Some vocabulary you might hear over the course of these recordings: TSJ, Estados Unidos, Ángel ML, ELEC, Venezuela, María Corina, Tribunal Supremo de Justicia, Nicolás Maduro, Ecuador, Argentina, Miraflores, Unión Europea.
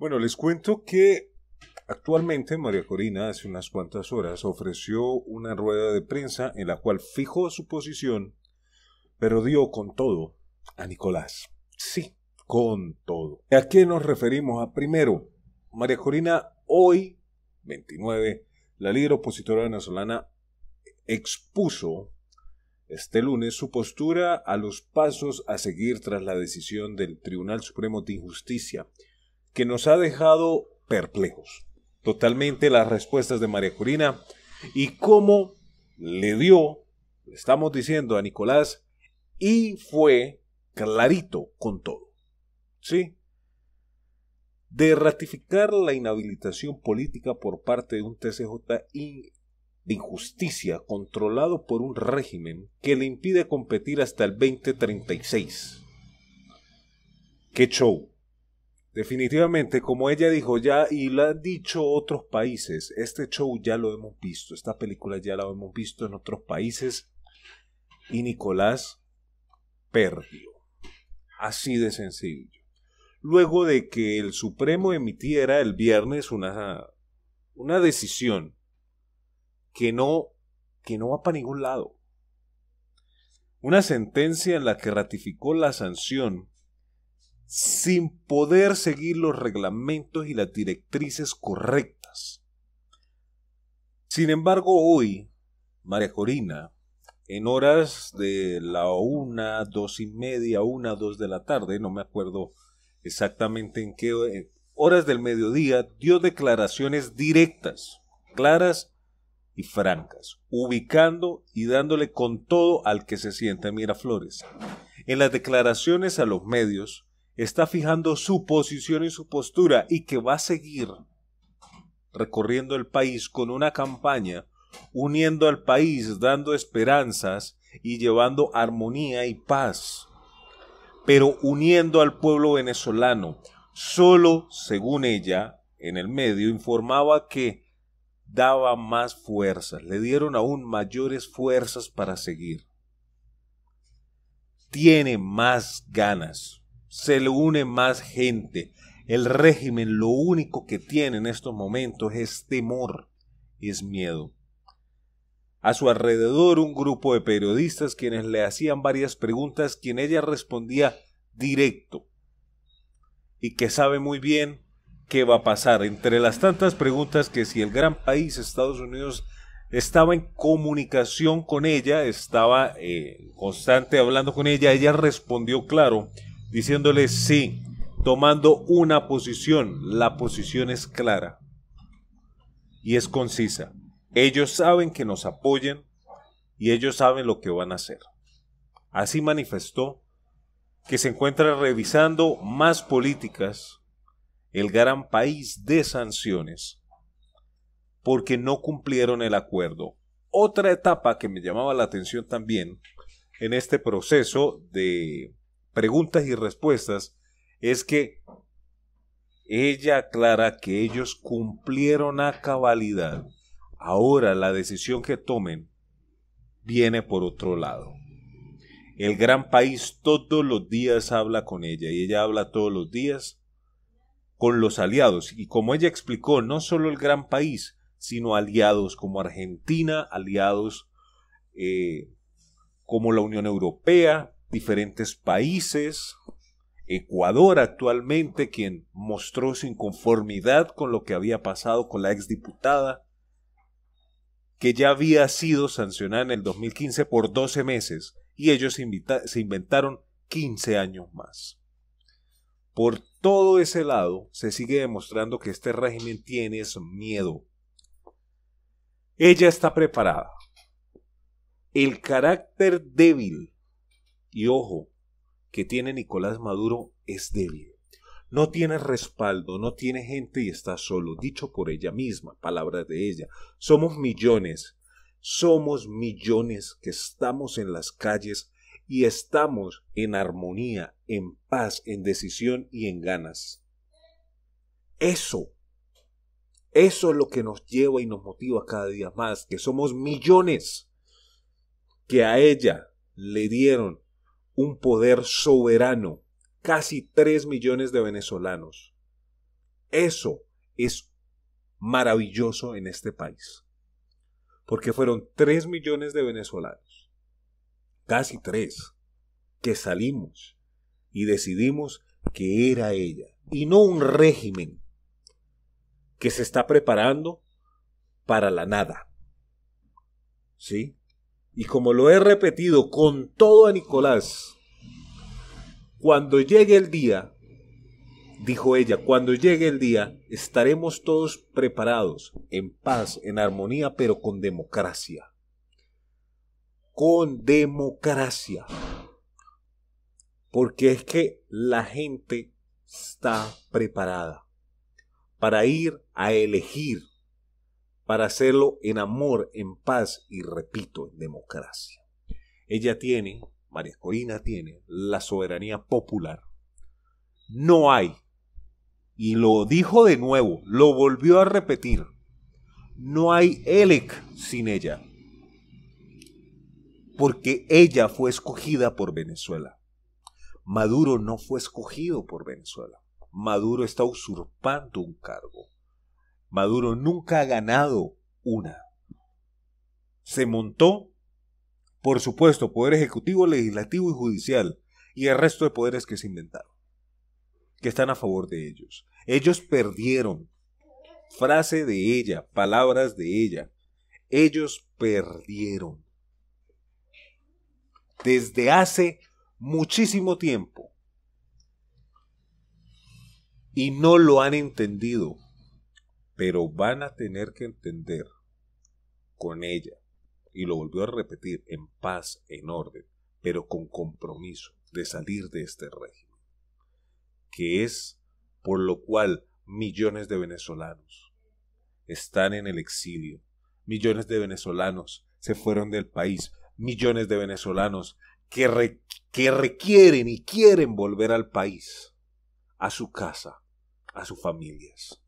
Bueno, les cuento que actualmente María Corina hace unas cuantas horas ofreció una rueda de prensa en la cual fijó su posición, pero dio con todo a Nicolás. Sí, con todo. ¿A qué nos referimos? A primero, María Corina hoy, 29, la líder opositora venezolana expuso este lunes su postura a los pasos a seguir tras la decisión del Tribunal Supremo de Justicia, que nos ha dejado perplejos totalmente las respuestas de María Corina y cómo le dio, estamos diciendo, a Nicolás, y fue clarito con todo. ¿Sí? De ratificar la inhabilitación política por parte de un TSJ de injusticia controlado por un régimen que le impide competir hasta el 2036. ¡Qué show! Definitivamente, como ella dijo ya y lo han dicho otros países, este show ya lo hemos visto, esta película ya la hemos visto en otros países y Nicolás perdió. Así de sencillo. Luego de que el Supremo emitiera el viernes una decisión que no va para ningún lado. Una sentencia en la que ratificó la sanción sin poder seguir los reglamentos y las directrices correctas. Sin embargo, hoy, María Corina, en horas de la 1, 2:30, 1, 2 de la tarde, no me acuerdo exactamente en qué horas del mediodía, dio declaraciones directas, claras y francas, ubicando y dándole con todo al que se sienta en Miraflores. En las declaraciones a los medios, está fijando su posición y su postura y que va a seguir recorriendo el país con una campaña, uniendo al país, dando esperanzas y llevando armonía y paz, pero uniendo al pueblo venezolano. Solo, según ella, en el medio informaba que daba más fuerzas, le dieron aún mayores fuerzas para seguir. Tiene más ganas. Se le une más gente. El régimen lo único que tiene en estos momentos es temor, es miedo. A su alrededor un grupo de periodistas quienes le hacían varias preguntas, quien ella respondía directo. Y que sabe muy bien qué va a pasar. Entre las tantas preguntas que si el gran país, Estados Unidos, estaba en comunicación con ella, estaba constante hablando con ella, ella respondió claro, diciéndole sí, tomando una posición. La posición es clara y es concisa. Ellos saben que nos apoyen y ellos saben lo que van a hacer. Así manifestó que se encuentra revisando más políticas, el gran país, de sanciones, porque no cumplieron el acuerdo. Otra etapa que me llamaba la atención también en este proceso de preguntas y respuestas es que ella aclara que ellos cumplieron a cabalidad. Ahora la decisión que tomen viene por otro lado. El gran país todos los días habla con ella y ella habla todos los días con los aliados. Y como ella explicó, no solo el gran país, sino aliados como Argentina, aliados como la Unión Europea, diferentes países, Ecuador actualmente, quien mostró su inconformidad con lo que había pasado con la exdiputada, que ya había sido sancionada en el 2015 por 12 meses, y ellos se inventaron 15 años más. Por todo ese lado, se sigue demostrando que este régimen tiene miedo. Ella está preparada. El carácter débil, y ojo, que tiene Nicolás Maduro es débil. No tiene respaldo, no tiene gente y está solo. Dicho por ella misma, palabras de ella. Somos millones que estamos en las calles y estamos en armonía, en paz, en decisión y en ganas. Eso es lo que nos lleva y nos motiva cada día más, que somos millones que a ella le dieron un poder soberano, casi 3 millones de venezolanos. Eso es maravilloso en este país, porque fueron 3 millones de venezolanos, casi 3, que salimos y decidimos que era ella, y no un régimen que se está preparando para la nada, ¿sí? Y como lo he repetido con todo a Nicolás, cuando llegue el día, dijo ella, cuando llegue el día estaremos todos preparados, en paz, en armonía, pero con democracia. Con democracia. Porque es que la gente está preparada para ir a elegir, para hacerlo en amor, en paz y, repito, en democracia. Ella tiene, María Corina tiene, la soberanía popular. No hay. Y lo dijo de nuevo, lo volvió a repetir. No hay ELEC sin ella. Porque ella fue escogida por Venezuela. Maduro no fue escogido por Venezuela. Maduro está usurpando un cargo. Maduro nunca ha ganado una. Se montó, por supuesto, poder ejecutivo, legislativo y judicial. Y el resto de poderes que se inventaron, que están a favor de ellos. Ellos perdieron. Frase de ella, palabras de ella. Ellos perdieron. Desde hace muchísimo tiempo. Y no lo han entendido. Pero van a tener que entender con ella. Y lo volvió a repetir, en paz, en orden, pero con compromiso de salir de este régimen. Que es por lo cual millones de venezolanos están en el exilio, millones de venezolanos se fueron del país, millones de venezolanos que requieren y quieren volver al país, a su casa, a sus familias.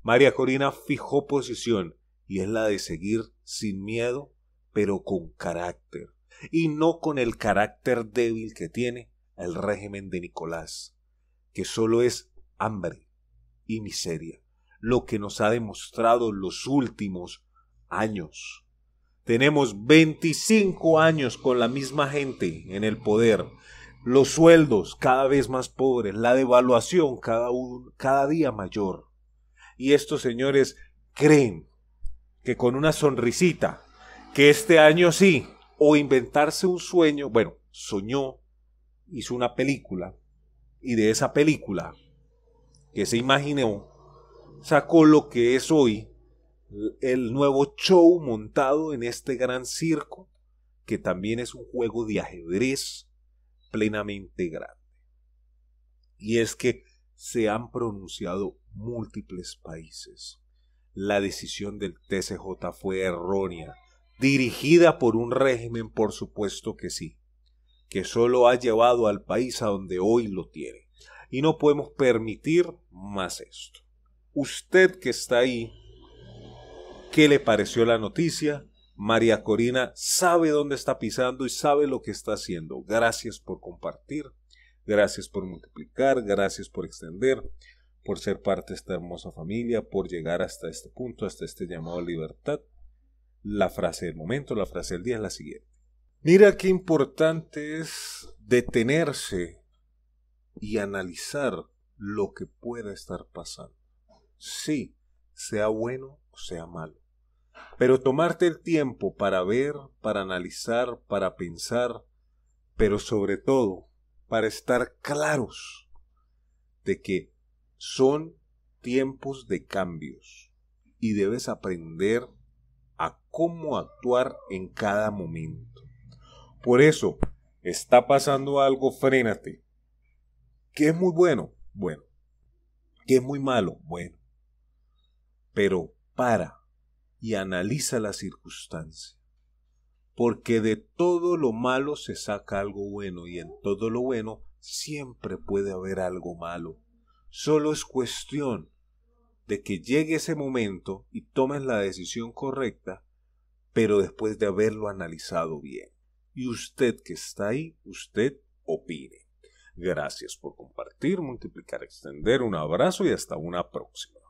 María Corina fijó posición y es la de seguir sin miedo, pero con carácter, y no con el carácter débil que tiene el régimen de Nicolás, que solo es hambre y miseria, lo que nos ha demostrado los últimos años. Tenemos 25 años con la misma gente en el poder, los sueldos cada vez más pobres, la devaluación cada día mayor. Y estos señores creen que con una sonrisita, que este año sí, o inventarse un sueño, bueno, soñó, hizo una película, y de esa película que se imaginó, sacó lo que es hoy el nuevo show montado en este gran circo, que también es un juego de ajedrez plenamente grande. Y es que se han pronunciado múltiples países. La decisión del TSJ fue errónea, dirigida por un régimen, por supuesto que sí, que solo ha llevado al país a donde hoy lo tiene. Y no podemos permitir más esto. Usted que está ahí, ¿qué le pareció la noticia? María Corina sabe dónde está pisando y sabe lo que está haciendo. Gracias por compartir, gracias por multiplicar, gracias por extender, por ser parte de esta hermosa familia, por llegar hasta este punto, hasta este llamado a libertad. La frase del momento, la frase del día es la siguiente. Mira qué importante es detenerse y analizar lo que pueda estar pasando. Sí, sea bueno o sea malo. Pero tomarte el tiempo para ver, para analizar, para pensar, pero sobre todo para estar claros de que son tiempos de cambios y debes aprender a cómo actuar en cada momento. Por eso, está pasando algo, frénate. ¿Qué es muy bueno? Bueno. ¿Qué es muy malo? Bueno. Pero para y analiza la circunstancia. Porque de todo lo malo se saca algo bueno y en todo lo bueno siempre puede haber algo malo. Solo es cuestión de que llegue ese momento y tomes la decisión correcta, pero después de haberlo analizado bien. Y usted que está ahí, usted opine. Gracias por compartir, multiplicar, extender. Un abrazo y hasta una próxima.